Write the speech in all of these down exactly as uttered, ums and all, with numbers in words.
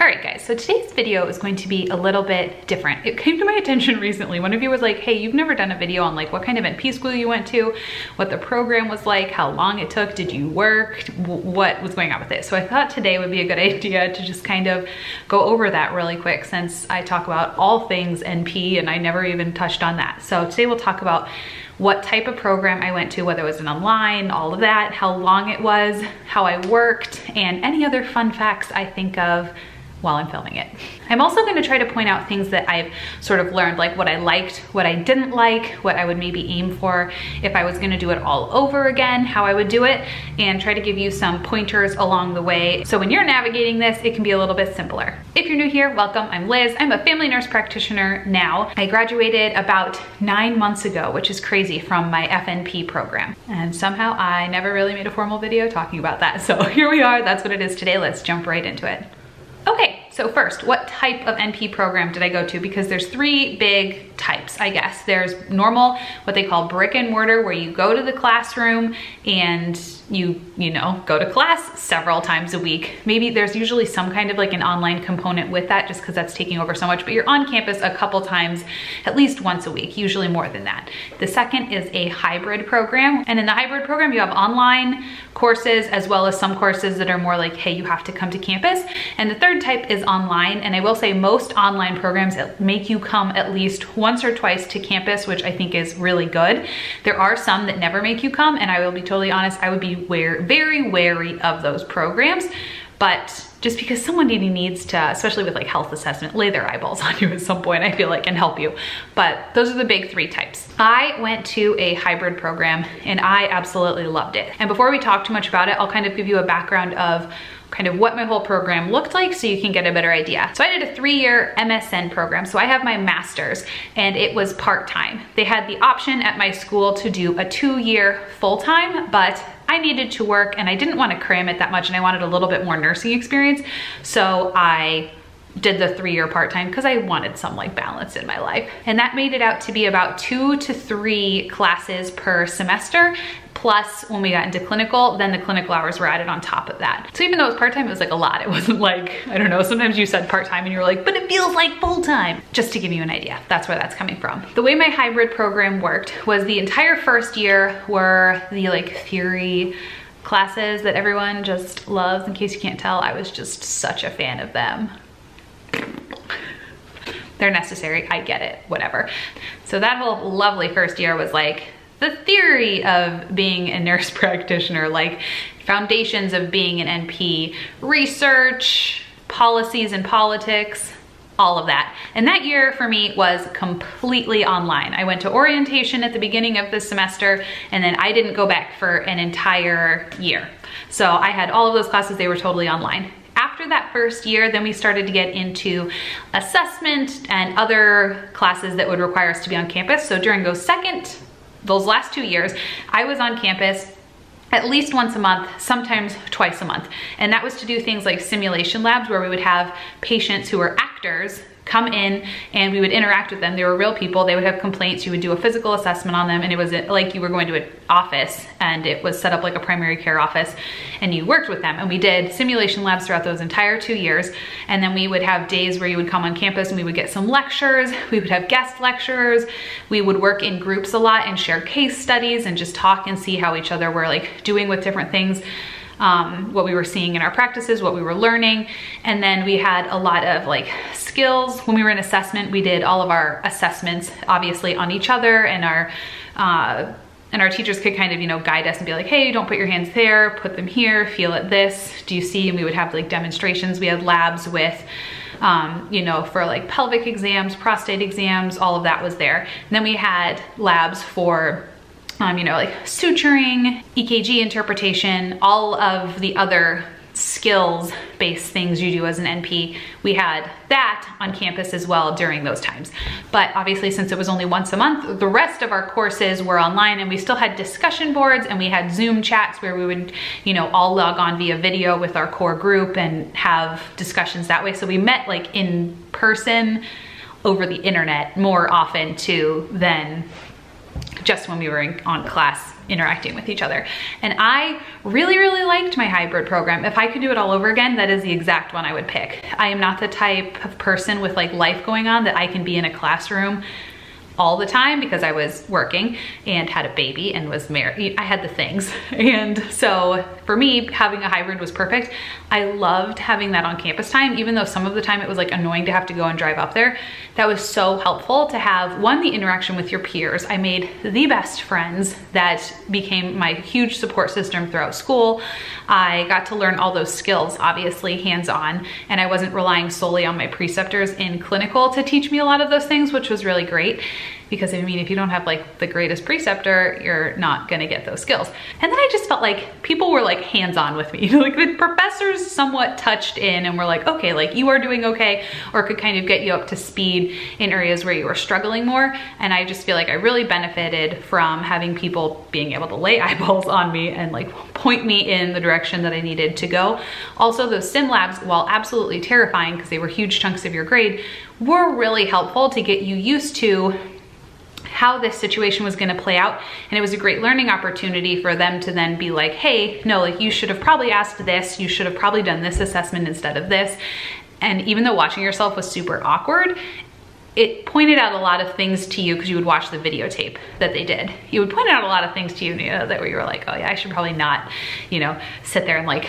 All right guys, so today's video is going to be a little bit different. It came to my attention recently. One of you was like, hey, you've never done a video on like what kind of N P school you went to, what the program was like, how long it took, did you work, what was going on with it. So I thought today would be a good idea to just kind of go over that really quick since I talk about all things N P and I never even touched on that. So today we'll talk about what type of program I went to, whether it was an online, all of that, how long it was, how I worked, and any other fun facts I think of while I'm filming it. I'm also gonna try to point out things that I've sort of learned, like what I liked, what I didn't like, what I would maybe aim for if I was gonna do it all over again, how I would do it, and try to give you some pointers along the way. So when you're navigating this, it can be a little bit simpler. If you're new here, welcome, I'm Liz. I'm a family nurse practitioner now. I graduated about nine months ago, which is crazy, from my F N P program. And somehow I never really made a formal video talking about that. So here we are, that's what it is today. Let's jump right into it. Okay, so first, what type of N P program did I go to? Because there's three big types, I guess. There's normal, what they call brick and mortar, where you go to the classroom and you, you know, go to class several times a week. Maybe there's usually some kind of like an online component with that just because that's taking over so much, but you're on campus a couple times, at least once a week, usually more than that. The second is a hybrid program. And in the hybrid program, you have online courses as well as some courses that are more like, hey, you have to come to campus. And the third type is online. And I will say most online programs make you come at least once or twice to campus, which I think is really good. There are some that never make you come. And I will be totally honest, I would be We're very wary of those programs, but just because someone needs to, especially with like health assessment, lay their eyeballs on you at some point, I feel like, and help you. But those are the big three types. I went to a hybrid program and I absolutely loved it. And before we talk too much about it, I'll kind of give you a background of kind of what my whole program looked like so you can get a better idea. So I did a three-year M S N program. So I have my master's and it was part-time. They had the option at my school to do a two-year full-time, but I needed to work and I didn't want to cram it that much and I wanted a little bit more nursing experience. So I did the three-year part-time because I wanted some like balance in my life. And that made it out to be about two to three classes per semester. Plus when we got into clinical, then the clinical hours were added on top of that. So even though it was part-time, it was like a lot. It wasn't like, I don't know, sometimes you said part-time and you were like, but it feels like full-time. Just to give you an idea, that's where that's coming from. The way my hybrid program worked was the entire first year were the like theory classes that everyone just loves. In case you can't tell, I was just such a fan of them. They're necessary, I get it, whatever. So that whole lovely first year was like the theory of being a nurse practitioner, like foundations of being an N P, research, policies and politics, all of that. And that year for me was completely online. I went to orientation at the beginning of the semester and then I didn't go back for an entire year. So I had all of those classes, they were totally online. After that first year, then we started to get into assessment and other classes that would require us to be on campus. So during those second, those last two years, I was on campus at least once a month, sometimes twice a month. And that was to do things like simulation labs where we would have patients who were actors come in and we would interact with them. They were real people, they would have complaints, you would do a physical assessment on them and it was like you were going to an office and it was set up like a primary care office and you worked with them. And we did simulation labs throughout those entire two years. And then we would have days where you would come on campus and we would get some lectures, we would have guest lecturers, we would work in groups a lot and share case studies and just talk and see how each other were like doing with different things. Um, what we were seeing in our practices, what we were learning. And then we had a lot of like skills. When we were in assessment, we did all of our assessments, obviously on each other and our, uh, and our teachers could kind of, you know, guide us and be like, hey, don't put your hands there, put them here, feel at this, do you see? And we would have like demonstrations. We had labs with, um, you know, for like pelvic exams, prostate exams, all of that was there. And then we had labs for Um, you know, like suturing, E K G interpretation, all of the other skills-based things you do as an N P. We had that on campus as well during those times. But obviously, since it was only once a month, the rest of our courses were online and we still had discussion boards and we had Zoom chats where we would, you know, all log on via video with our core group and have discussions that way. So we met like in person over the internet more often too than just when we were in, on class interacting with each other. And I really, really liked my hybrid program. If I could do it all over again, that is the exact one I would pick. I am not the type of person with like life going on that I can be in a classroom all the time, because I was working and had a baby and was married. I had the things. And so for me, having a hybrid was perfect. I loved having that on campus time, even though some of the time it was like annoying to have to go and drive up there. That was so helpful to have, one, the interaction with your peers. I made the best friends that became my huge support system throughout school. I got to learn all those skills, obviously hands-on, and I wasn't relying solely on my preceptors in clinical to teach me a lot of those things, which was really great. Because I mean, if you don't have like the greatest preceptor, you're not gonna get those skills. And then I just felt like people were like hands-on with me. Like the professors somewhat touched in and were like, okay, like you are doing okay, or could kind of get you up to speed in areas where you were struggling more. And I just feel like I really benefited from having people being able to lay eyeballs on me and like point me in the direction that I needed to go. Also, those sim labs, while absolutely terrifying because they were huge chunks of your grade, were really helpful to get you used to how this situation was going to play out. And it was a great learning opportunity for them to then be like, hey, no, like you should have probably asked this, you should have probably done this assessment instead of this. And even though watching yourself was super awkward, it pointed out a lot of things to you, because you would watch the videotape that they did. You would point out a lot of things to you, you know, that where you were like, oh yeah, I should probably not, you know, sit there and like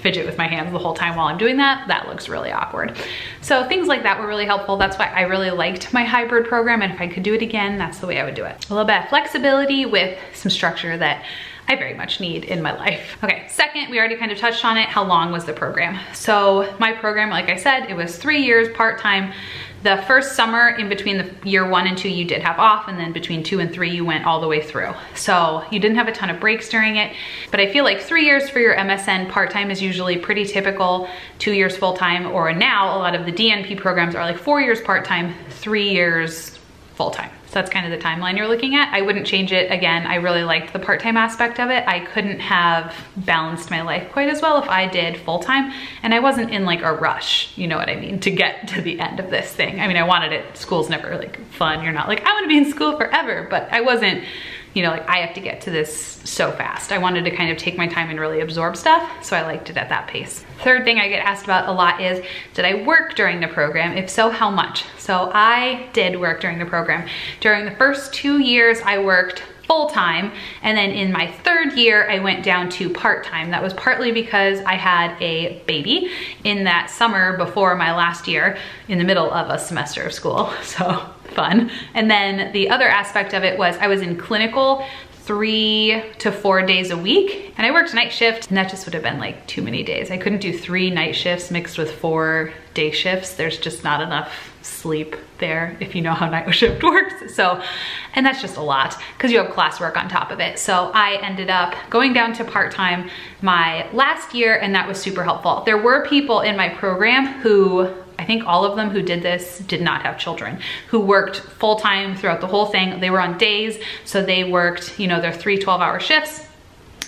fidget with my hands the whole time while I'm doing that. That looks really awkward. So things like that were really helpful. That's why I really liked my hybrid program. And if I could do it again, that's the way I would do it. A little bit of flexibility with some structure that I very much need in my life. Okay, second, we already kind of touched on it. How long was the program? So my program, like I said, it was three years part-time. The first summer in between the year one and two, you did have off, and then between two and three, you went all the way through. So you didn't have a ton of breaks during it, but I feel like three years for your M S N part-time is usually pretty typical, two years full-time, or now a lot of the D N P programs are like four years part-time, three years full-time. So that's kind of the timeline you're looking at. I wouldn't change it again. I really liked the part-time aspect of it. I couldn't have balanced my life quite as well if I did full-time, and I wasn't in like a rush, you know what I mean, to get to the end of this thing. I mean, I wanted it. School's never like fun. You're not like, I want to be in school forever, but I wasn't, you know, like I have to get to this so fast. I wanted to kind of take my time and really absorb stuff. So I liked it at that pace. Third thing I get asked about a lot is, did I work during the program? If so, how much? So I did work during the program. During the first two years, I worked full-time, and then in my third year I went down to part-time. That was partly because I had a baby in that summer before my last year, in the middle of a semester of school, so fun. And then the other aspect of it was I was in clinical three to four days a week, and I worked night shift, and that just would have been like too many days. I couldn't do three night shifts mixed with four day shifts. There's just not enough sleep there, if you know how night shift works. So, and that's just a lot because you have classwork on top of it. So I ended up going down to part-time my last year, and that was super helpful. There were people in my program who, I think all of them who did this did not have children, who worked full-time throughout the whole thing. They were on days, so they worked, you know, their three twelve-hour shifts,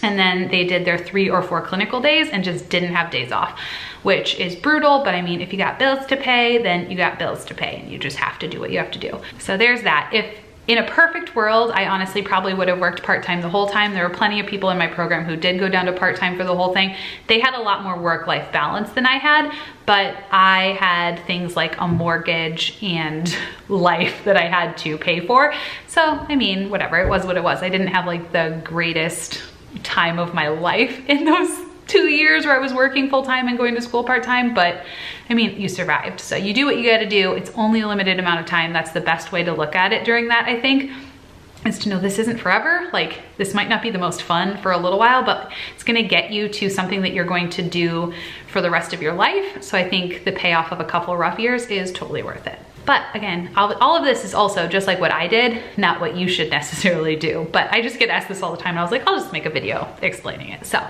and then they did their three or four clinical days and just didn't have days off, which is brutal. But I mean, if you got bills to pay, then you got bills to pay, and you just have to do what you have to do. So there's that. If in a perfect world, I honestly probably would have worked part-time the whole time. There were plenty of people in my program who did go down to part-time for the whole thing. They had a lot more work-life balance than I had, but I had things like a mortgage and life that I had to pay for. So, I mean, whatever, it was what it was. I didn't have like the greatest time of my life in those two years where I was working full-time and going to school part-time, but I mean, you survived. So you do what you gotta do. It's only a limited amount of time. That's the best way to look at it during that, I think, is to know this isn't forever. Like, this might not be the most fun for a little while, but it's gonna get you to something that you're going to do for the rest of your life. So I think the payoff of a couple rough years is totally worth it. But again, all of this is also just like what I did, not what you should necessarily do. But I just get asked this all the time, and I was like, I'll just make a video explaining it. So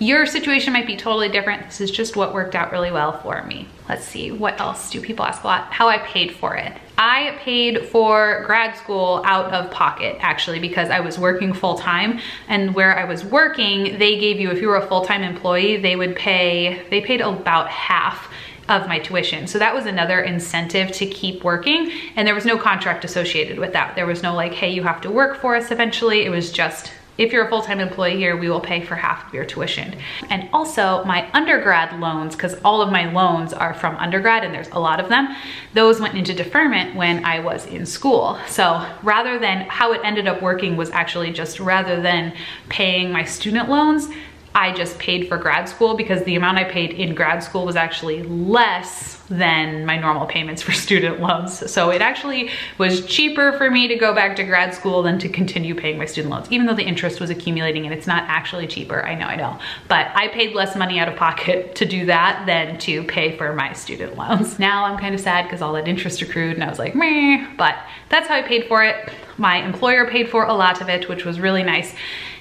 your situation might be totally different. This is just what worked out really well for me. Let's see, what else do people ask a lot? How I paid for it. I paid for grad school out of pocket, actually, because I was working full-time, and where I was working, they gave you, if you were a full-time employee, they would pay, they paid about half of my tuition. So that was another incentive to keep working, and there was no contract associated with that. There was no like, hey, you have to work for us eventually. It was just If you're a full-time employee here, we will pay for half of your tuition. And also my undergrad loans, because all of my loans are from undergrad and there's a lot of them, those went into deferment when I was in school. So rather than, how it ended up working was actually just rather than paying my student loans, I just paid for grad school, because the amount I paid in grad school was actually less than my normal payments for student loans. So it actually was cheaper for me to go back to grad school than to continue paying my student loans, even though the interest was accumulating and it's not actually cheaper. I know, I know. But I paid less money out of pocket to do that than to pay for my student loans. Now I'm kind of sad because all that interest accrued and I was like, meh, but that's how I paid for it. My employer paid for a lot of it, which was really nice.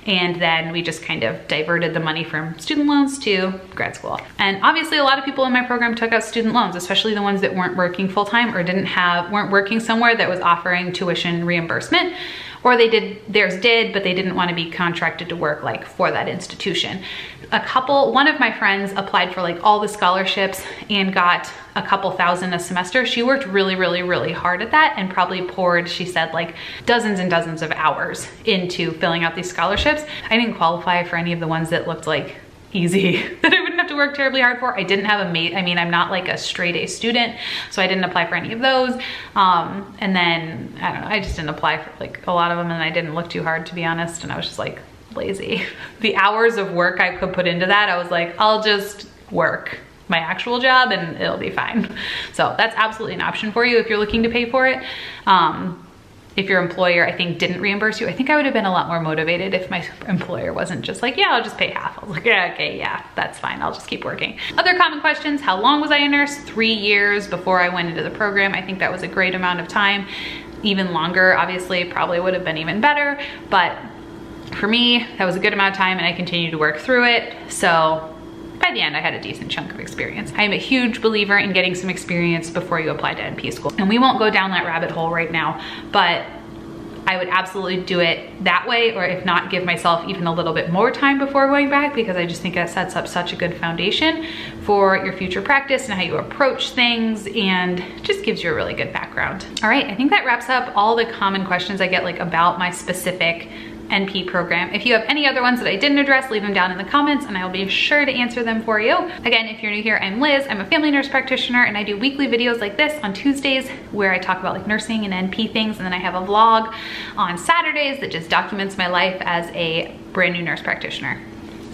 And then we just kind of diverted the money from student loans to grad school. And obviously a lot of people in my program took out student loans, especially the ones that weren't working full-time or didn't have, weren't working somewhere that was offering tuition reimbursement, or they did, theirs did, but they didn't want to be contracted to work like for that institution. A couple, one of my friends applied for like all the scholarships and got a couple thousand a semester. She worked really, really, really hard at that and probably poured, she said, like dozens and dozens of hours into filling out these scholarships. I didn't qualify for any of the ones that looked like easy that I wouldn't have to work terribly hard for. I didn't have a mate. I mean, I'm not like a straight A student, so I didn't apply for any of those. Um, and then, I don't know, I just didn't apply for like a lot of them and I didn't look too hard, to be honest. And I was just like lazy. The hours of work I could put into that, I was like, I'll just work my actual job and it'll be fine. So that's absolutely an option for you if you're looking to pay for it. Um, if your employer, I think, didn't reimburse you, I think I would have been a lot more motivated if my employer wasn't just like, yeah, I'll just pay half. I was like, yeah, okay, yeah, that's fine. I'll just keep working. Other common questions, how long was I a nurse? Three years before I went into the program. I think that was a great amount of time. Even longer, obviously, probably would have been even better. But for me, that was a good amount of time and I continued to work through it. So by the end, I had a decent chunk of experience. I am a huge believer in getting some experience before you apply to N P school. And we won't go down that rabbit hole right now, but I would absolutely do it that way, or if not, give myself even a little bit more time before going back, because I just think that sets up such a good foundation for your future practice and how you approach things, and just gives you a really good background. All right, I think that wraps up all the common questions I get like about my specific N P program. If you have any other ones that I didn't address, leave them down in the comments and I'll be sure to answer them for you. Again, if you're new here, I'm Liz. I'm a family nurse practitioner and I do weekly videos like this on Tuesdays where I talk about like nursing and N P things. And then I have a vlog on Saturdays that just documents my life as a brand new nurse practitioner.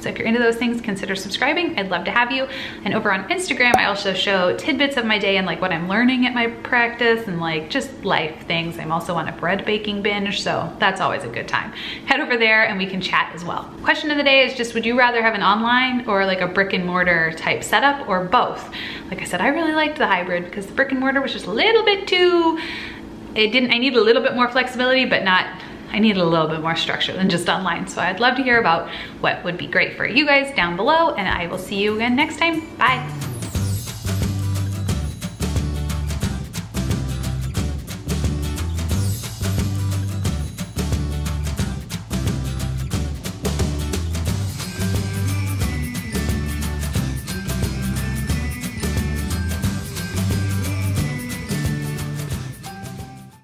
So if you're into those things, consider subscribing. I'd love to have you. And over on Instagram, I also show tidbits of my day and like what I'm learning at my practice and like just life things. I'm also on a bread baking binge, so that's always a good time. Head over there and we can chat as well. Question of the day is just, would you rather have an online or like a brick and mortar type setup, or both? Like I said, I really liked the hybrid because the brick and mortar was just a little bit too, it didn't, I need a little bit more flexibility, but not, I need a little bit more structure than just online. So I'd love to hear about what would be great for you guys down below, and I will see you again next time. Bye.